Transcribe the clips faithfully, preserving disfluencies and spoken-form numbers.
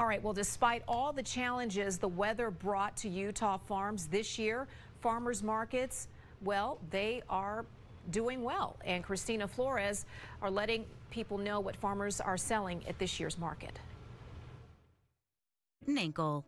All right, well, despite all the challenges the weather brought to Utah farms this year, farmers markets, well, they are doing well. And Christina Flores are letting people know what farmers are selling at this year's market. Ankle.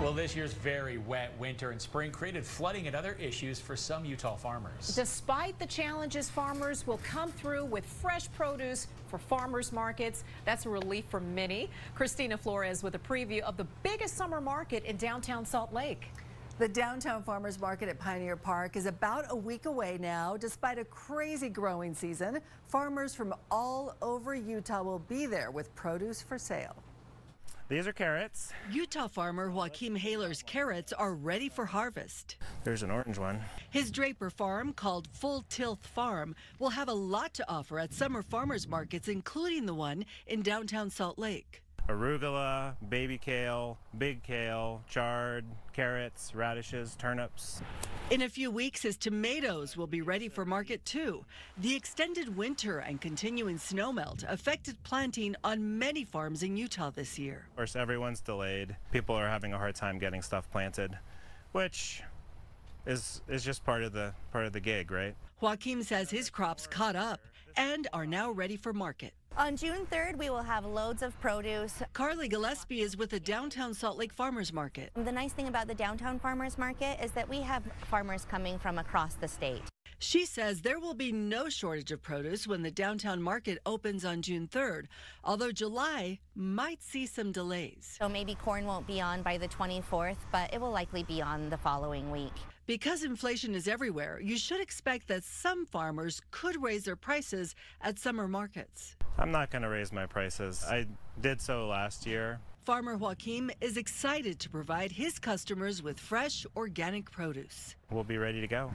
Well, this year's very wet winter and spring created flooding and other issues for some Utah farmers. Despite the challenges, farmers will come through with fresh produce for farmers markets. That's a relief for many. Christina Flores with a preview of the biggest summer market in downtown Salt Lake. The downtown farmers market at Pioneer Park is about a week away now. Despite a crazy growing season, farmers from all over Utah will be there with produce for sale. These are carrots. Utah farmer Joaquim Haler's carrots are ready for harvest. There's an orange one. His Draper farm, called Full Tilth Farm, will have a lot to offer at summer farmers markets, including the one in downtown Salt Lake. Arugula, baby kale, big kale, chard, carrots, radishes, turnips. In a few weeks, his tomatoes will be ready for market too. The extended winter and continuing snowmelt affected planting on many farms in Utah this year. Of course, everyone's delayed. People are having a hard time getting stuff planted, which is is just part of the part of the gig, right? Joaquim says his crops caught up and are now ready for market. On June third, we will have loads of produce. Carly Gillespie is with the Downtown Salt Lake Farmers Market. The nice thing about the Downtown Farmers Market is that we have farmers coming from across the state. She says there will be no shortage of produce when the downtown market opens on June third, although July might see some delays. So maybe corn won't be on by the twenty-fourth, but it will likely be on the following week. Because inflation is everywhere, you should expect that some farmers could raise their prices at summer markets. I'm not going to raise my prices. I did so last year. Farmer Joaquim is excited to provide his customers with fresh, organic produce. We'll be ready to go.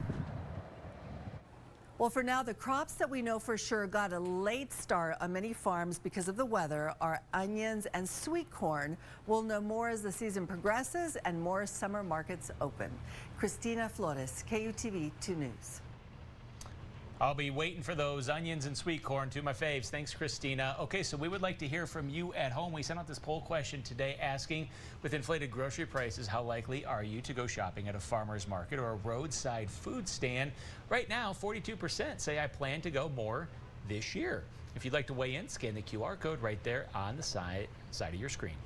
Well, for now, the crops that we know for sure got a late start on many farms because of the weather are onions and sweet corn. We'll know more as the season progresses and more summer markets open. Christina Flores, K U T V two News. I'll be waiting for those onions and sweet corn, two of my faves. Thanks, Christina. Okay, so we would like to hear from you at home. We sent out this poll question today asking, with inflated grocery prices, how likely are you to go shopping at a farmer's market or a roadside food stand? Right now, forty-two percent say I plan to go more this year. If you'd like to weigh in, scan the Q R code right there on the side, side of your screen.